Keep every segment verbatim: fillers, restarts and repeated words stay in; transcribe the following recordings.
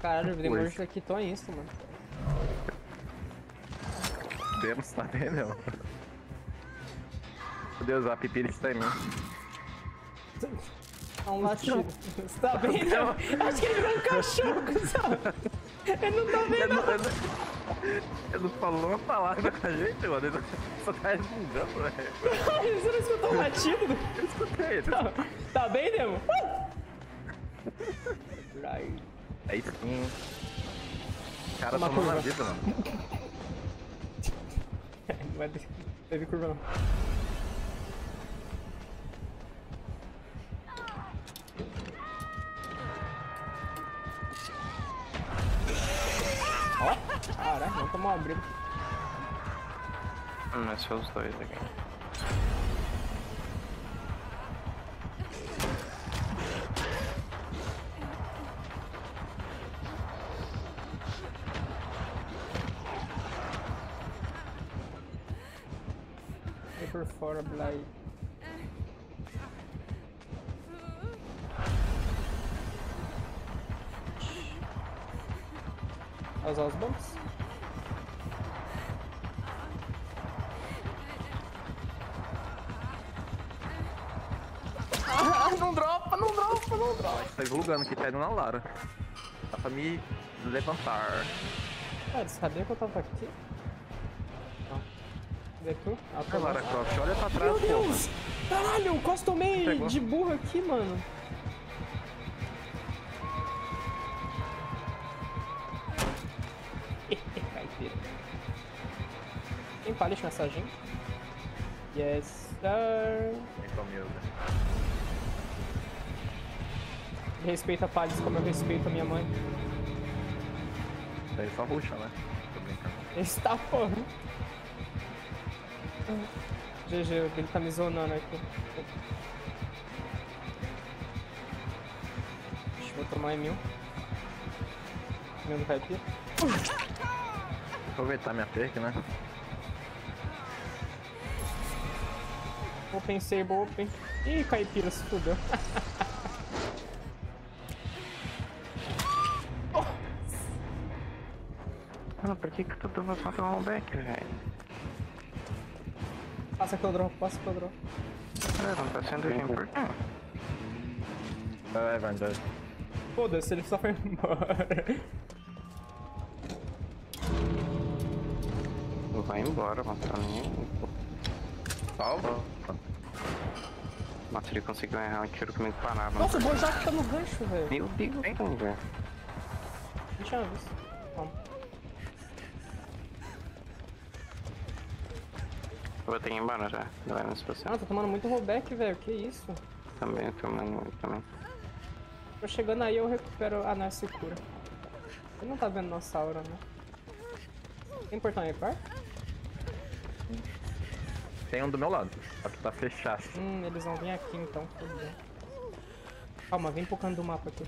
Caralho, o Demolidor quitou a insta, mano. Temos também, meu. Meu Deus, a pipi está em mim. É um latido. Você tá bem, não? Não. Acho que ele virou um cachorro, sabe? Ele não tá vendo. Não, ele, não, ele não falou uma palavra com a gente, mano. Ele só tá resmungando, velho. Você não escutou um latido? Eu escutei. Eu tá, tá bem, Demo? Right. É isso. Hum. O cara Uma tomou curva. Na vida, mano. Não vai ter, teve curva, não. Ó, oh, caralho, vamos tomar uma briga. Hum, é só os dois aqui. Por fora, Bly. As as bombs. Ah, não dropa, não dropa, não dropa. Tá evoluindo aqui, tá indo na Lara. Dá pra me levantar. Cara, sabia que eu tava aqui? É tu? Ah, tá. Lara Croft, olha pra trás. Meu Deus! Pô, caralho, quase tomei Pegou. de burro aqui, mano. Caipira. Tem palha de mensagem? Yes, sir. Respeita a palha como eu respeito a minha mãe. Daí só ruxa, né? Tô brincando. Esse tá porra. G G, ele tá me zonando aqui. Deixa eu tomar em mil. Meu não cai aqui. Aproveitar minha perca, né? Open, save, open. Ih, caipira, se fudeu. Mano, por que que tu tava passando um back, velho? Passa que eu dropo, passa que eu dropo. É, não tá sendo gente por quê? É verdade. Foda-se, ele só foi embora. Vai embora, mano. Pra mim. Salva. Nossa, ele conseguiu errar um tiro comigo pra nada. Nossa, o Bojack tá no gancho, velho. Meu Deus, tem como ver. Deixa eu ver isso. Vamos. Eu vou ter que ir embora já, galera, não se você... Ah, tô tomando muito rollback, velho, que isso? Também, tô tomando muito também. Tô chegando aí, eu recupero... Ah, não, essa cura. Você não tá vendo nossa aura, né? Tem portão aí, par? Tem um do meu lado, só que tá fechado. Hum, eles vão vir aqui então, tudo bem. Calma, vem pro canto do mapa aqui.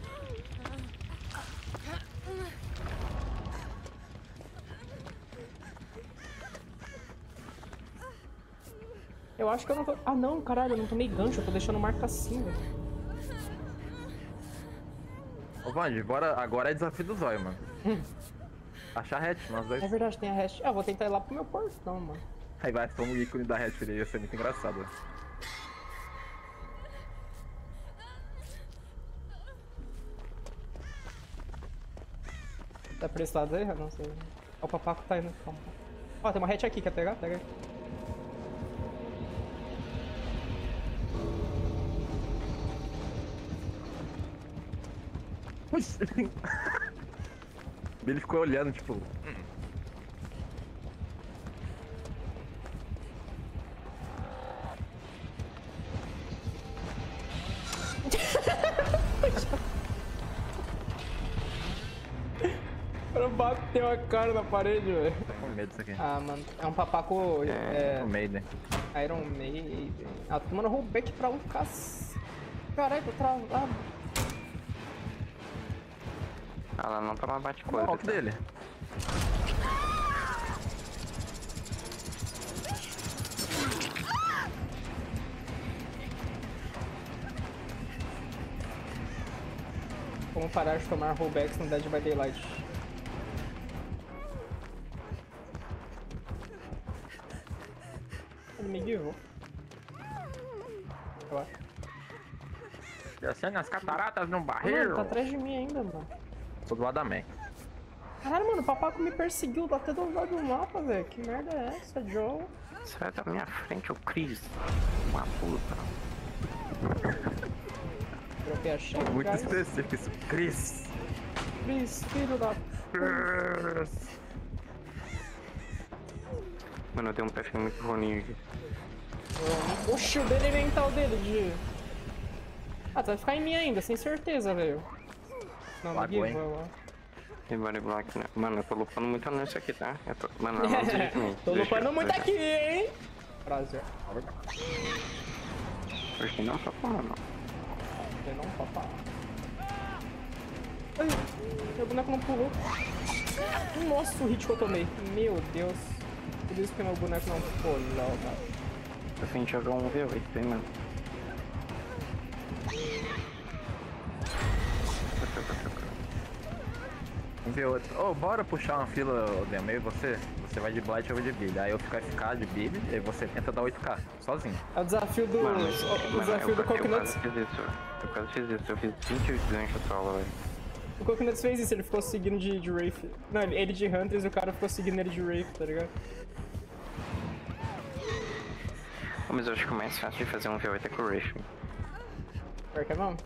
Eu acho que eu não tô... Ah não, caralho, eu não tomei gancho, eu tô deixando marca assim, velho. Ô, Wand, bora... Agora é desafio do zóio, mano. Achar a hatch, nós dois. É verdade, tem a hatch. Ah, eu vou tentar ir lá pro meu portão, mano. Aí vai, toma o ícone da hatch ali, ia ser muito engraçado, velho. Tá pra esse lado aí? Eu não sei. Ó, o papaco tá indo. Ó, oh, tem uma hatch aqui, quer pegar? Pega aí. Ele ficou olhando, tipo... Ela bateu a cara na parede, velho. Tá com medo disso aqui. Ah, mano, é um papaco... É... é... Iron Maiden. Iron Maiden. Ah, tô tomando rollback pra um cac... Caraca, travado. Ela não toma bate-coisa. Olha o dele. Como parar de tomar rollbacks no Dead by Daylight. Ele me guiou. Eu acho. Descendo as cataratas num barril. Mano, tá atrás de mim ainda, mano. Tô do lado da Mac. Caralho, mano, o papaco me perseguiu até do lado do mapa, velho. Que merda é essa, Joe? Sai da minha frente, o Chris. Uma puta. Chave, muito guys. Específico isso, Chris. Chris, filho da... Chris. Mano, eu tenho um perfil muito roninho aqui. Oh, oxi, o dele vem o dedo de... Ah, tu vai ficar em mim ainda, sem certeza, velho. Não, não guiva, ó. Mano, eu tô lupando muito nesse aqui, tá? Eu tô... Mano, não, não de mim. Tô lupando muito aqui, hein? Prazer. Acho que não tá falando, não. Não, papá. Ai, meu boneco não pulou. Nossa, o hit que eu tomei. Meu Deus. Por isso que meu boneco não pulou, cara. Eu senti jogar um V oito, hein, mano. Um V oito. Ô, oh, bora puxar uma fila, Demei, você. Você vai de Blight ou de Billy. Aí eu fico F K de Billy e você tenta dar oito K, sozinho. É o desafio do... Mano, mas, o mano, desafio eu, do Coconuts. Eu quase fiz isso, eu fiz vinte e oito ganchos só, velho. O Coconuts fez isso, ele ficou seguindo de, de Wraith. Não, ele de Hunters e o cara ficou seguindo ele de Wraith, tá ligado? Mas eu acho que o mais fácil de fazer um V oito é com o Wraith. Pior que é bom.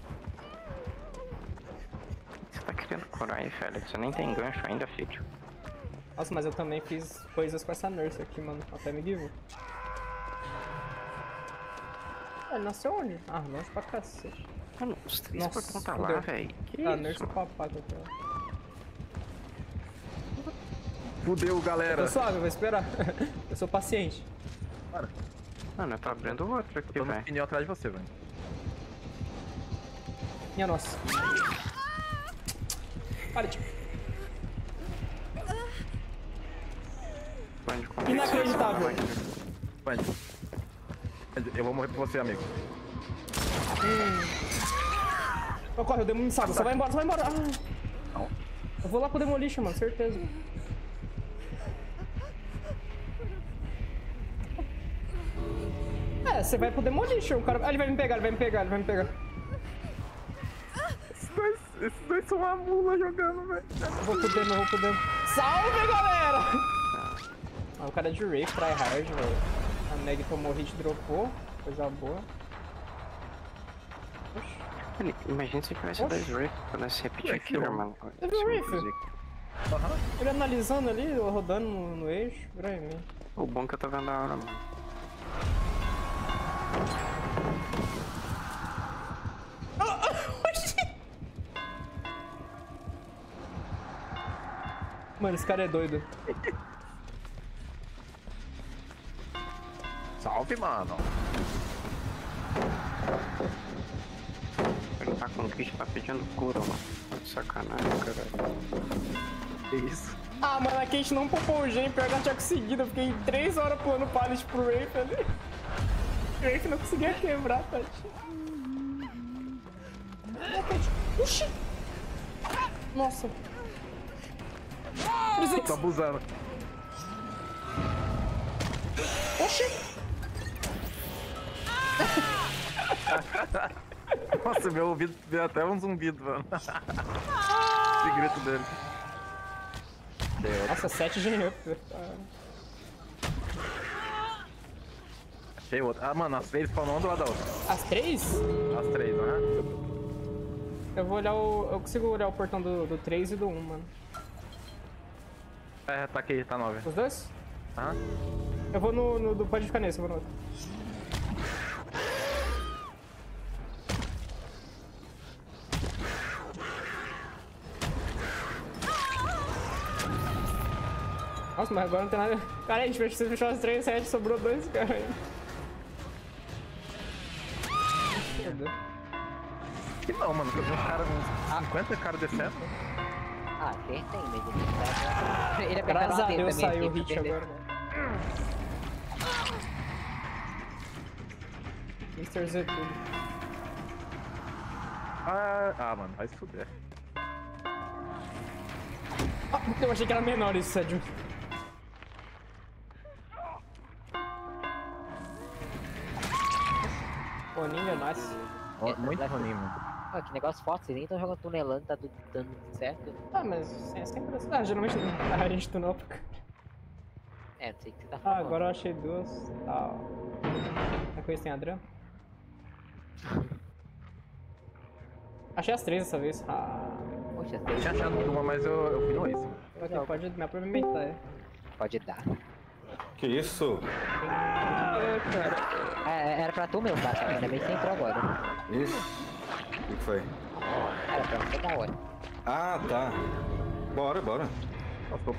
Você tá querendo curar aí, velho? Você nem tem gancho ainda, filho. Nossa, mas eu também fiz coisas com essa nurse aqui, mano. Até me guiou. Ele nasceu onde? Ah, longe pra cacete. Mano, os três por conta lá, velho. Tá, nurse com papato aqui. Fudeu, galera. Eu tô suave, eu vou esperar. Eu sou paciente. Para. Mano, eu tô abrindo o outro aqui, velho. Eu tô no pneu atrás de você, velho. Minha nossa. Para de... Inacreditável. Eu vou morrer por você, amigo. Hum. Oh, corre, eu dei um saco. Só vai embora, só vai embora. Ah. Não. Eu vou lá pro Demolition, mano, certeza. É, você vai pro Demolition, o cara. Ah, ele vai me pegar, ele vai me pegar, ele vai me pegar. Esses dois, esses dois são uma mula jogando, velho. Vou pro Demo, vou pro Demo. Salve, galera! Ah, o cara de Ray try hard, velho. A Meg tomou hit, dropou. Coisa boa. Oxi. Imagina se tivesse dois Ray pra se repetir aquilo, mano. Você viu o Ray? Ele analisando ali, rodando no, no eixo. Grande. O bom que eu tô vendo a hora, mano. Mano, esse cara é doido. Salve, mano! Ele tá com o Chris, tá pedindo cura, mano. Sacanagem, caralho. Que isso? Ah, mano, aqui a gente não poupou o gen, pior que eu tinha conseguido. Eu fiquei três horas pulando o pallet pro Wraith ali. O Wraith não conseguia quebrar, Tati. Oxi! Nossa! Tô abusando. Oxi! Nossa, meu ouvido deu até um zumbido, mano. Esse grito dele. Nossa, sete de up. Achei outro. Ah, mano, as três spawnou um do lado da outra. As três? As três, né? Eu vou olhar o... Eu consigo olhar o portão do, do três e do um, mano. É, tá aqui, tá nove. Os dois? Aham. Eu vou no... no do... Pode ficar nesse, eu vou no outro. Nossa, mas agora não tem nada... Cara, a gente precisa fechar os três, sete, sobrou dois, cara. Que não, mano, que eu vi uns caras, uns cinquenta caras descendo. Ah, acertei, mas ele... Ele apertou na dele também. Graças a Deus saiu o hit agora, né? mister Z tudo. Ah, ah mano, vai se fuder. Ah, eu achei que era menor esse sédio. Roninho é nice. Oh, muito Roninho, mano. Ah, que negócio forte, vocês nem estão jogando tunelando, tá tudo dando certo? Ah, mas sem essa impressão. Ah, geralmente a gente tunela pra cá. É, não sei o que você tá falando. Ah, agora eu achei duas. Tá, ó. A coisa tem a drama. Achei as três dessa vez. Ah. Poxa, as três. Eu tinha achado uma, mas eu, eu fui no esse. Pode, pode me aproveitar, é. Pode dar. Que isso? Ah, cara. É, era pra tu mesmo, tá? Ainda bem que você entrou agora. Isso. O que foi? Era pra você da hora. Ah, tá. Bora, bora.